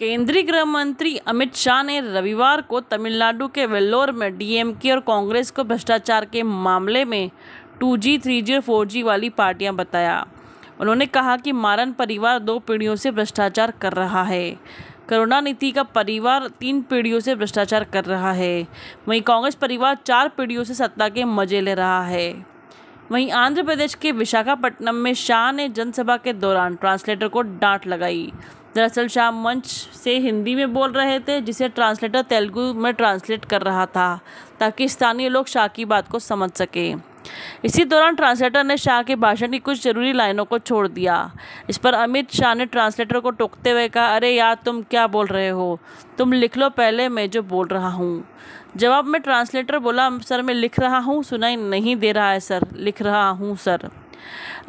केंद्रीय गृह मंत्री अमित शाह ने रविवार को तमिलनाडु के वेल्लोर में डीएमके और कांग्रेस को भ्रष्टाचार के मामले में 2G, 3G, 4G वाली पार्टियां बताया। उन्होंने कहा कि मारन परिवार 2 पीढ़ियों से भ्रष्टाचार कर रहा है, करुणानीति का परिवार 3 पीढ़ियों से भ्रष्टाचार कर रहा है, वहीं कांग्रेस परिवार 4 पीढ़ियों से सत्ता के मजे ले रहा है। वहीं आंध्र प्रदेश के विशाखापट्टनम में शाह ने जनसभा के दौरान ट्रांसलेटर को डांट लगाई। दरअसल शाह मंच से हिंदी में बोल रहे थे, जिसे ट्रांसलेटर तेलुगु में ट्रांसलेट कर रहा था ताकि स्थानीय लोग शाह की बात को समझ सकें। इसी दौरान ट्रांसलेटर ने शाह के भाषण की कुछ ज़रूरी लाइनों को छोड़ दिया। इस पर अमित शाह ने ट्रांसलेटर को टोकते हुए कहा, अरे यार तुम क्या बोल रहे हो, तुम लिख लो पहले, मैं जो बोल रहा हूँ। जवाब में ट्रांसलेटर बोला, सर मैं लिख रहा हूँ, सुनाई नहीं दे रहा है सर, लिख रहा हूँ सर।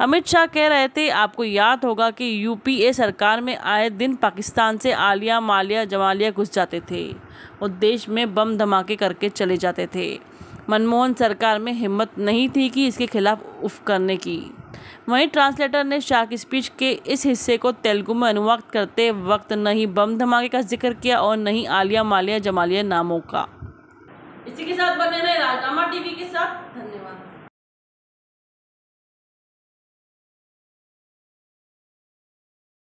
अमित शाह कह रहे थे, आपको याद होगा कि यूपीए सरकार में आए दिन पाकिस्तान से आलिया मालिया जमालिया घुस जाते थे और देश में बम धमाके करके चले जाते थे। मनमोहन सरकार में हिम्मत नहीं थी कि इसके खिलाफ उफ करने की। वहीं ट्रांसलेटर ने शाह की स्पीच के इस हिस्से को तेलुगु में अनुवाद करते वक्त न ही बम धमाके का जिक्र किया और न ही आलिया मालिया जमालिया नामों का। इसी के साथ बने रहे राजनामा टीवी के साथ।